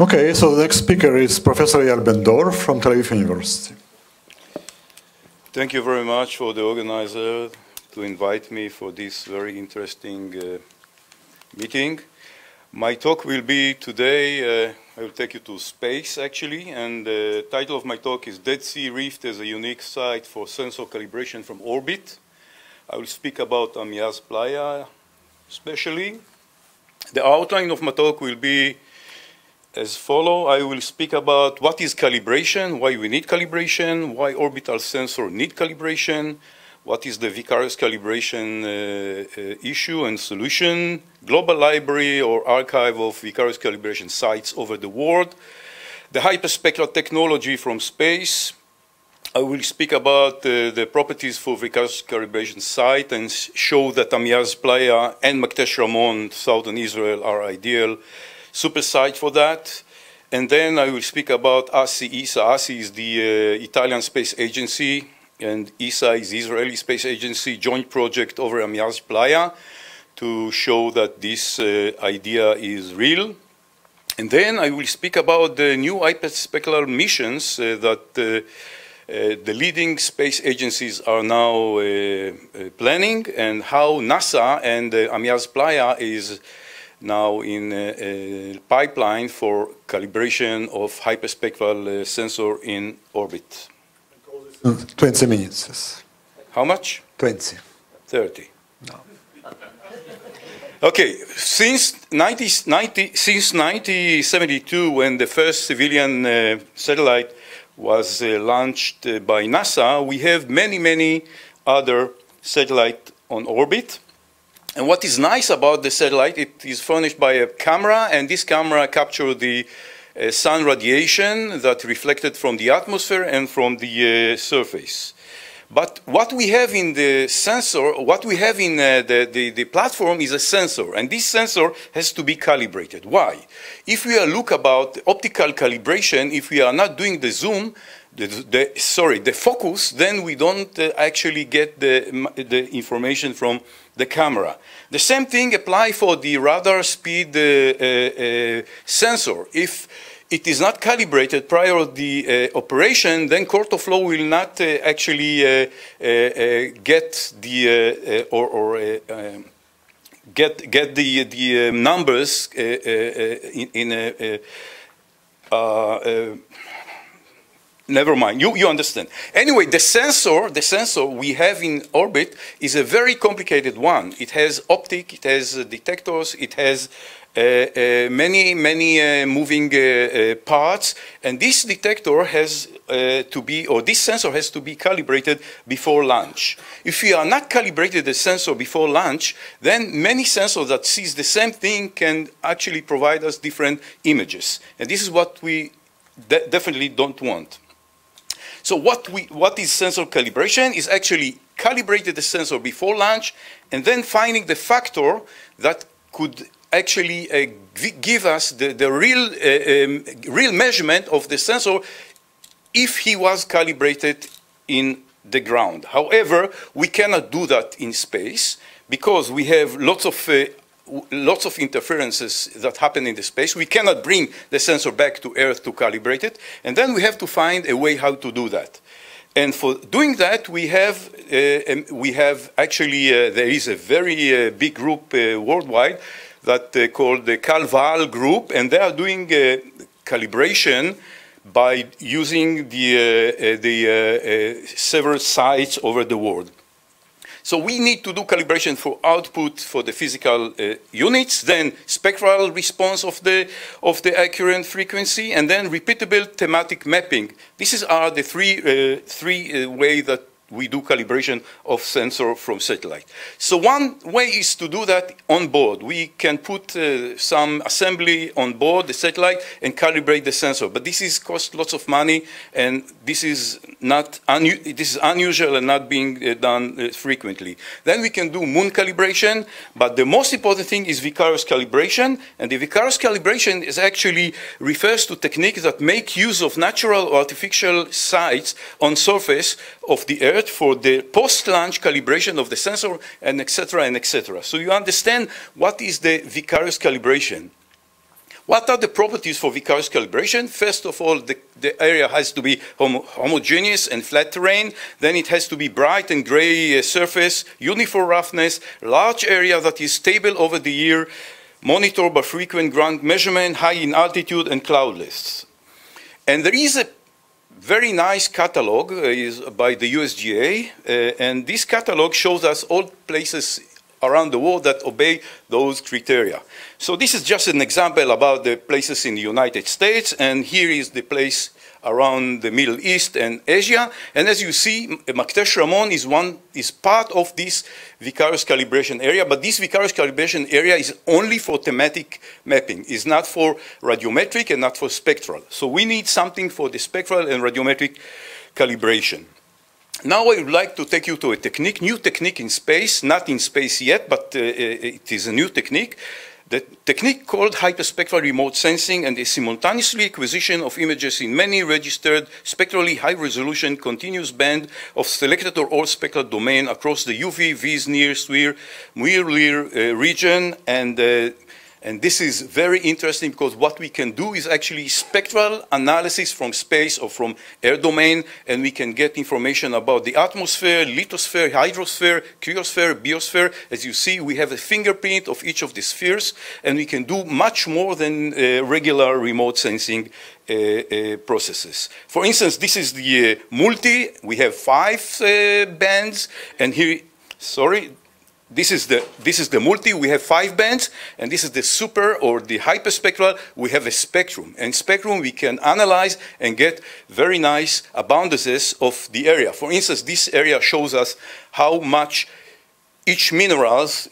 Okay, so the next speaker is Professor Eyal Ben-Dor from Tel Aviv University. Thank you very much for the organizer to invite me for this very interesting meeting. My talk will be today, I will take you to space actually, and the title of my talk is Dead Sea Rift as a Unique Site for Sensor Calibration from Orbit. I will speak about Amiaz Playa especially. The outline of my talk will be as follows. I will speak about what is calibration, why we need calibration, why orbital sensors need calibration, what is the vicarious calibration issue and solution, global library or archive of vicarious calibration sites over the world, the hyperspectral technology from space. I will speak about the properties for vicarious calibration site and show that Amiaz Playa and Maktesh Ramon, southern Israel, are ideal super site for that. And then I will speak about ASI, ESA. ASI is the Italian Space Agency, and ESA is the Israeli Space Agency joint project over Amiaz Playa to show that this idea is real. And then I will speak about the new hyperspectral missions that the leading space agencies are now planning, and how NASA and Amiaz Playa is now in a pipeline for calibration of hyperspectral sensor in orbit. 20 minutes. Yes. How much? 20. 30. No. Okay, since 1972, when the first civilian satellite was launched by NASA, we have many, many other satellites on orbit. And what is nice about the satellite, it is furnished by a camera, and this camera captures the sun radiation that reflected from the atmosphere and from the surface. But what we have in the sensor, what we have in the platform is a sensor, and this sensor has to be calibrated. Why? If we look about optical calibration, if we are not doing the zoom, the focus, then we don't actually get the information from the camera. The same thing applies for the radar speed sensor. If it is not calibrated prior to the operation, then current of flow will not actually get the get the numbers never mind, you understand. Anyway, the sensor we have in orbit is a very complicated one. It has optic, it has detectors, it has many moving parts, and this detector has to be, or this sensor has to be calibrated before launch. If you are not calibrated the sensor before launch, then many sensors that sees the same thing can actually provide us different images, and this is what we definitely don't want. So what is sensor calibration is actually calibrated the sensor before launch, and then finding the factor that could actually give us the real measurement of the sensor if he was calibrated in the ground. However, we cannot do that in space because we have lots of interferences that happen in the space. We cannot bring the sensor back to Earth to calibrate it, and then we have to find a way how to do that. And for doing that, we have actually there is a very big group worldwide that called the CalVal group, and they are doing calibration by using the several sites over the world. So we need to do calibration for output for the physical units, then spectral response of the accurate frequency, and then repeatable thematic mapping. These are the three ways that we do calibration of sensor from satellite. So one way is to do that on board. We can put some assembly on board the satellite and calibrate the sensor, but this is cost lots of money, and this is not unusual and not being done frequently. Then we can do moon calibration, but the most important thing is vicarious calibration, and the vicarious calibration is actually refers to techniques that make use of natural or artificial sites on surface of the Earth for the post-launch calibration of the sensor, and etc. So you understand what is the vicarious calibration. What are the properties for vicarious calibration? First of all, the area has to be homogeneous and flat terrain. Then it has to be bright and gray surface, uniform roughness, large area that is stable over the year, monitored by frequent ground measurement, high in altitude, and cloudless. And there is a very nice catalog by the USGA, and this catalog shows us all places around the world that obey those criteria. So this is just an example about the places in the United States, and here is the place around the Middle East and Asia. And as you see, Maktesh Ramon is part of this vicarious calibration area, but this vicarious calibration area is only for thematic mapping. It's not for radiometric and not for spectral. So we need something for the spectral and radiometric calibration. Now I would like to take you to a technique, new technique in space, not in space yet, but it is a new technique. The technique called hyperspectral remote sensing and the simultaneous acquisition of images in many registered spectrally high-resolution continuous band of selected or all spectral domain across the UV, V's, near, SWIR, Muir-Lear region. And this is very interesting because what we can do is actually spectral analysis from space or from air domain, and we can get information about the atmosphere, lithosphere, hydrosphere, cryosphere, biosphere. As you see, we have a fingerprint of each of the spheres, and we can do much more than regular remote sensing processes. For instance, this is the multi. We have 5 bands, and here, sorry, This is the multi, we have 5 bands, and this is the super or the hyperspectral, we have a spectrum. And spectrum we can analyze and get very nice abundances of the area. For instance, this area shows us how much each minerals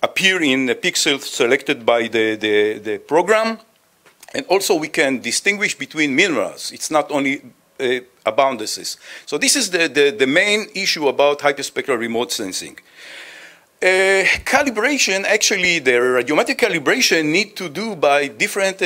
appear in the pixel selected by the program. And also we can distinguish between minerals. It's not only abundances. So this is the main issue about hyperspectral remote sensing. Calibration, actually, the radiometric calibration need to do by different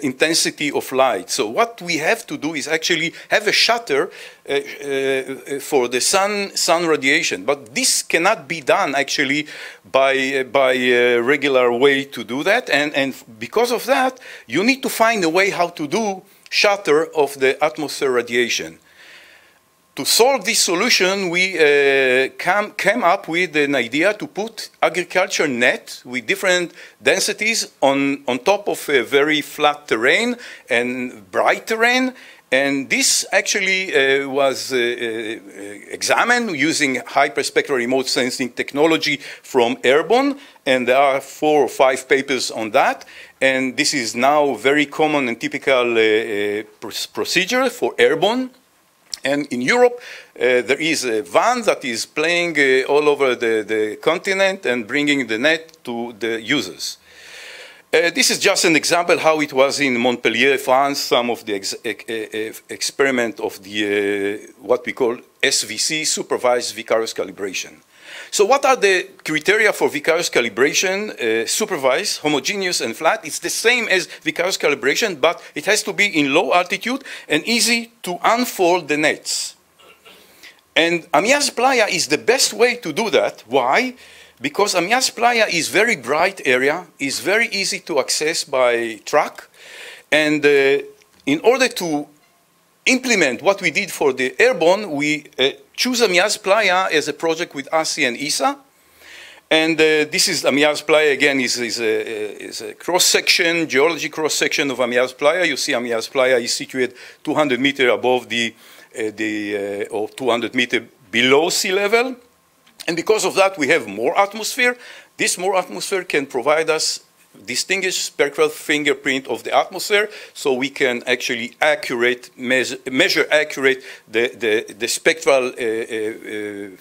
intensity of light. So what we have to do is actually have a shutter for the sun radiation. But this cannot be done actually by regular way to do that. And because of that, you need to find a way how to do shutter of the atmosphere radiation. To solve this solution, we came up with an idea to put agriculture net with different densities on top of a very flat terrain and bright terrain. And this actually was examined using hyperspectral remote sensing technology from Airborne, and there are 4 or 5 papers on that. And this is now very common and typical procedure for Airborne. And in Europe, there is a van that is playing all over the continent and bringing the net to the users. This is just an example how it was in Montpellier, France, some of the experiment of the what we call SVC, supervised vicarious calibration. So what are the criteria for vicarious calibration? Supervised, homogeneous, and flat. It's the same as vicarious calibration, but it has to be in low altitude and easy to unfold the nets. And Amiaz Playa is the best way to do that. Why? Because Amiaz Playa is very bright area, is very easy to access by truck, and in order to implement what we did for the Airborne, we choose Amiaz Playa as a project with ASI and ESA. And this is Amiaz Playa again, is a cross-section, geology cross-section of Amiaz Playa. You see Amiaz Playa is situated 200 meters above or 200 meters below sea level. And because of that, we have more atmosphere. This more atmosphere can provide us distinguished spectral fingerprint of the atmosphere, so we can actually measure the spectral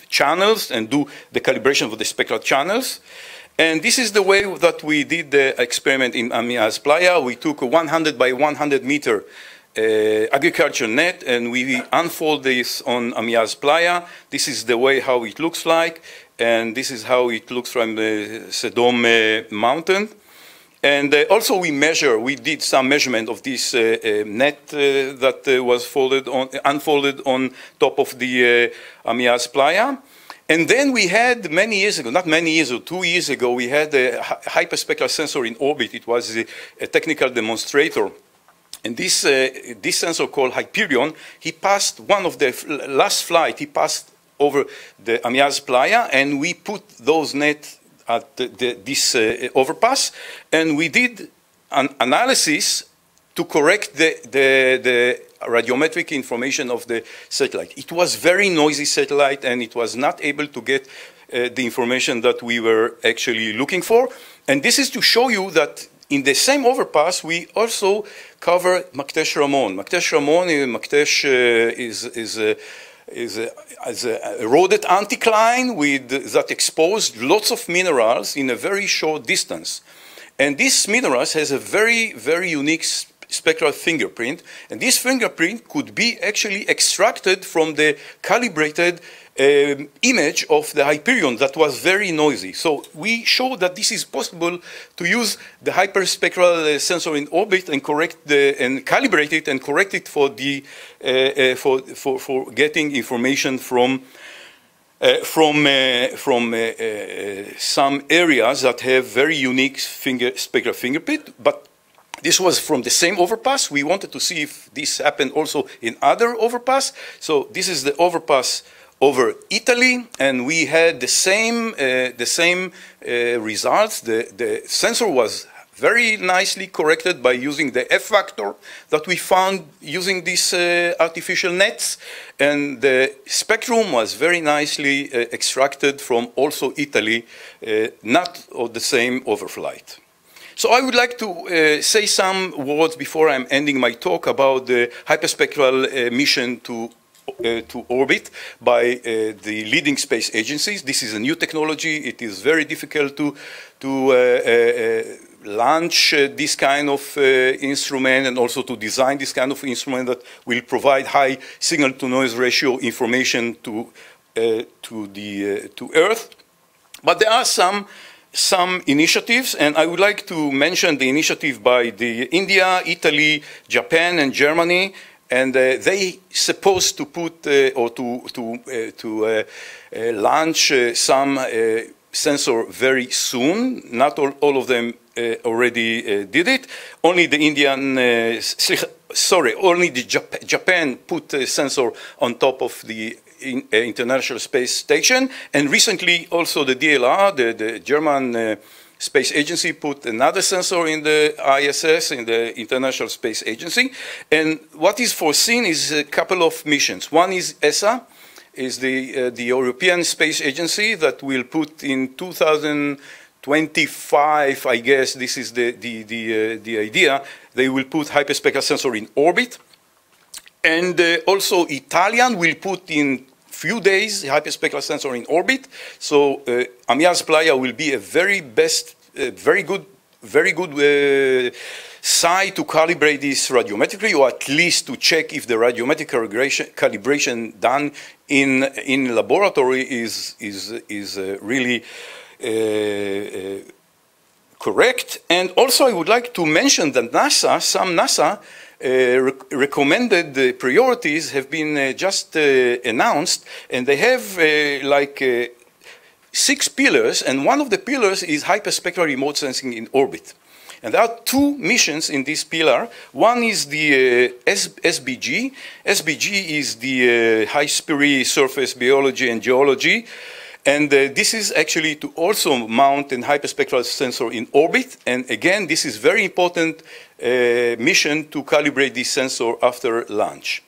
channels and do the calibration of the spectral channels. And this is the way that we did the experiment in Amiaz Playa. We took a 100 by 100 meter agriculture net, and we unfold this on Amiaz Playa. This is the way how it looks like, and this is how it looks from the Sedome mountain. And also we did some measurement of this net that was unfolded on top of the Amiaz Playa. And then we had many years ago, not many years ago, 2 years ago, we had a hyperspectral sensor in orbit. It was a technical demonstrator. And this sensor called Hyperion, he passed one of the last flight, he passed over the Amiaz Playa, and we put those nets at this overpass, and we did an analysis to correct the radiometric information of the satellite. It was very noisy satellite, and it was not able to get the information that we were actually looking for. And this is to show you that in the same overpass, we also cover Maktesh Ramon. Maktesh Ramon, Maktesh is a eroded anticline that exposed lots of minerals in a very short distance. And these minerals has a very, very unique spectral fingerprint. And this fingerprint could be actually extracted from the calibrated image of the Hyperion that was very noisy. So we show that this is possible to use the hyperspectral sensor in orbit and calibrate it and correct it for getting information from some areas that have very unique spectral fingerprint. But this was from the same overpass. We wanted to see if this happened also in other overpass. So this is the overpass over Italy, and we had the same results. The sensor was very nicely corrected by using the F-factor that we found using these artificial nets, and the spectrum was very nicely extracted from also Italy, not of the same overflight. So I would like to say some words before I'm ending my talk about the hyperspectral mission to orbit by the leading space agencies. This is a new technology. It is very difficult to launch this kind of instrument, and also to design this kind of instrument that will provide high signal-to-noise ratio information to Earth. But there are some initiatives, and I would like to mention the initiative by India, Italy, Japan, and Germany. And they supposed to put or to launch some sensor very soon. Not all of them already did it. Only the Japan put a sensor on top of the International Space Station. And recently also the DLR, the German Space Agency, put another sensor in the ISS, in the International Space Agency. And what is foreseen is a couple of missions. One is ESA, is the European Space Agency, that will put in 2025, I guess, this is the idea, they will put hyperspectral sensor in orbit. And also Italian will put in few days hyperspectral sensor in orbit. So Amiaz Playa will be a very good site to calibrate this radiometrically, or at least to check if the radiometric calibration done in laboratory is really correct. And also I would like to mention that NASA, some NASA recommended priorities have been just announced, and they have six pillars, and one of the pillars is hyperspectral remote sensing in orbit. And there are two missions in this pillar. One is the SBG. SBG is the high-speed surface biology and geology. And this is actually to also mount an hyperspectral sensor in orbit. And again, this is very important mission to calibrate this sensor after launch.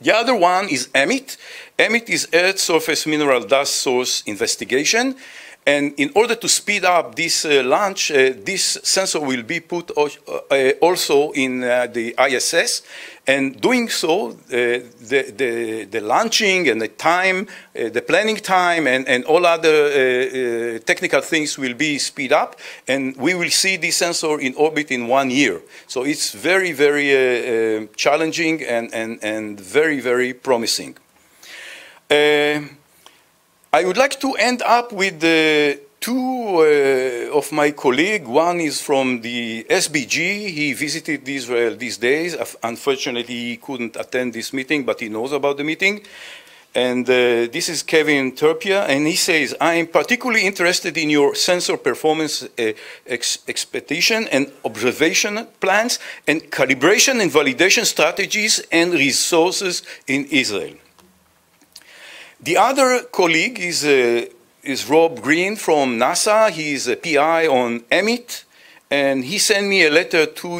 The other one is EMIT. EMIT is Earth Surface Mineral Dust Source Investigation. And in order to speed up this launch, this sensor will be put also in the ISS. And doing so, the launching and the time, the planning time, and all other technical things will be speed up. And we will see this sensor in orbit in 1 year. So it's very, very challenging and very, very promising. I would like to end up with two of my colleagues. One is from the SBG. He visited Israel these days. Unfortunately, he couldn't attend this meeting, but he knows about the meeting. And this is Kevin Terpia, and he says, I am particularly interested in your sensor performance expectation and observation plans and calibration and validation strategies and resources in Israel. The other colleague is Rob Green from NASA. He's a PI on EMIT, and he sent me a letter 2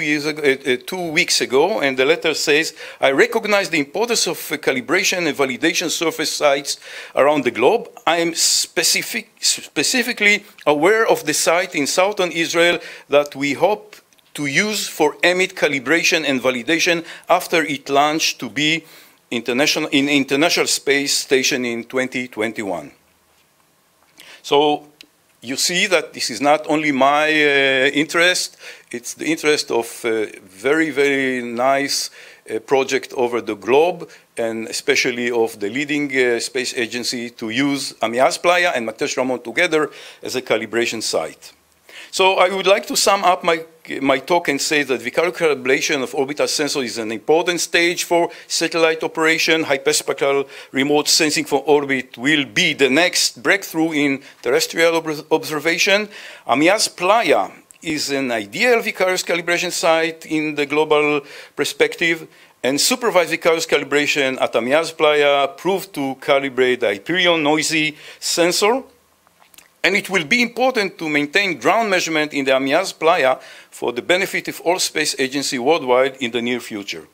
weeks ago, and the letter says, I recognize the importance of calibration and validation surface sites around the globe. I am specifically aware of the site in southern Israel that we hope to use for EMIT calibration and validation after it launched to be in International Space Station in 2021. So you see that this is not only my interest, it's the interest of very, very nice project over the globe, and especially of the leading space agency to use Amiaz Playa and Maktesh Ramon together as a calibration site. So I would like to sum up my talk and say that vicarial calibration of orbital sensors is an important stage for satellite operation. Hyperspectral remote sensing for orbit will be the next breakthrough in terrestrial observation. Amiaz Playa is an ideal vicarious calibration site in the global perspective, and supervised vicarious calibration at Amiaz Playa proved to calibrate the Hyperion noisy sensor. And it will be important to maintain ground measurement in the Amiaz Playa for the benefit of all space agencies worldwide in the near future.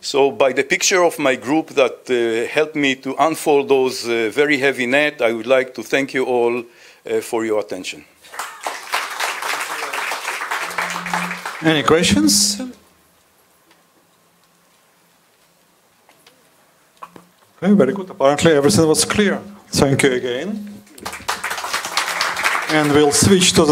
So by the picture of my group that helped me to unfold those very heavy net, I would like to thank you all for your attention. Any questions? Okay, very good. Apparently everything was clear. Thank you again. And we'll switch to the